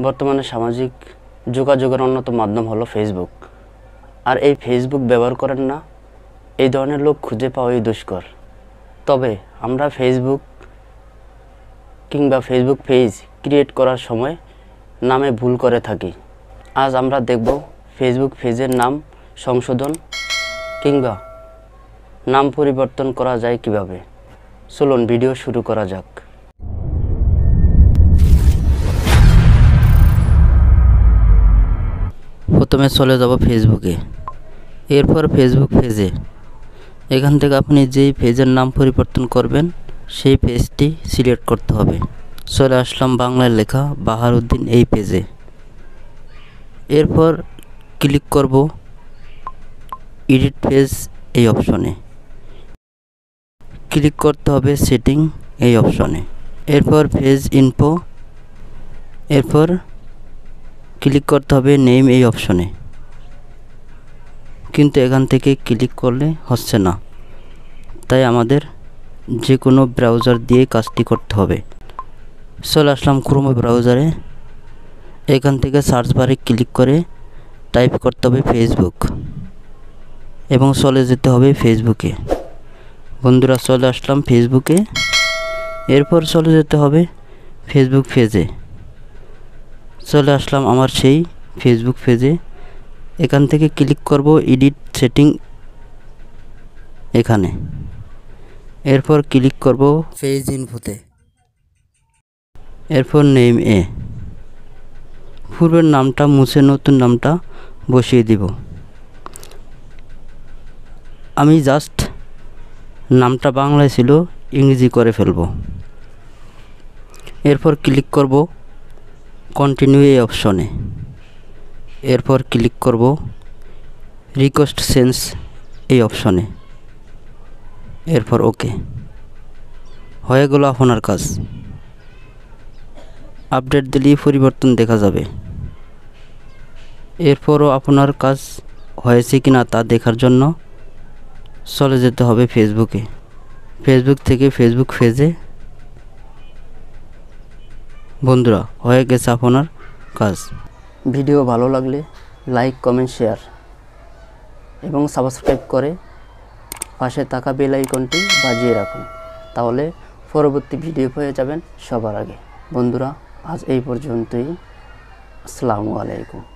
बर्तमाने सामाजिक जोगाजोगेर अन्यतम माध्यम hello Facebook. और ये फेसबुक व्यवहार करें ना ये धरनेर लोक खुजे पावाई दुष्कर। तबे आमरा फेसबुक किंबा फेसबुक पेज क्रिएट करार समय नामे भूल करे थाकी। आज आमरा देखब फेसबुक पेजेर नाम संशोधन किंबा नाम परिवर्तन करा जाए किभाबे। चलुन भिडियो शुरू करा जाक। प्रथमे चले जाब फेसबुके, एरपर फेसबुक पेजे। एखान थेके आपनि जेई पेजेर नाम परिवर्तन करबेन सेई पेजटी सिलेक्ट करते हबे। चले आसलाम बांगलाय लेखा बाहार उद्दीन एई पेजे। एरपर क्लिक करब एडिट पेज एई अपशने, क्लिक करते हबे सेटिंग एई अपशने। एरपर पेज इनफो, एरपर क्लिक करते हबे नेम एई अपशने। किन्तु एखान थेके क्लिक करले हच्छे ना, ताई आमादेर जे कोनो ब्राउजार दिए काजटी करते हबे। चले आसलाम क्रोम ब्राउजारे। एखान थेके सार्च बारे क्लिक करे टाइप करते हबे फेसबुक एबं चले जेते हबे फेसबुके। बंधुरा चले आसलाम फेसबुके। एरपर चले जेते हबे फेसबुक पेजे। चले आसलाम आमार सेई फेसबुक पेजे। एखान थेके क्लिक करब एडिट सेटिंग एखाने। एरपर क्लिक करब पेज इनफोते। एरपर नेम ए, पूर्वेर नामटा मुछे नतून नामटा बसिए देब। आमी जस्ट नामटा बांगलाय छिलो इंग्रेजी करे फेलबो। एरपर क्लिक करब कन्टिन्यू ए अपशने। एरपर क्लिक करब रिक्वेस्ट सेंस ए अपशने। एरपर ओके हये गेल आपनार काज। आपडेट दिलेই परिवर्तन देखा যাবে। এরপরও আপনার কাজ হয়েছে কিনা তা দেখার জন্য চলে যেতে হবে ফেসবুকে। ফেসবুক থেকে ফেসবুক পেজে। বন্ধুরা হয়ে গেছে আপনার কাজ। ভিডিও ভালো লাগলে লাইক কমেন্ট শেয়ার এবং সাবস্ক্রাইব করে পাশে থাকা বেল আইকনটি বাজিয়ে রাখুন, তাহলে পরবর্তী ভিডিও পেয়ে যাবেন সবার আগে। বন্ধুরা আজ এই পর্যন্তই। আসসালামু আলাইকুম।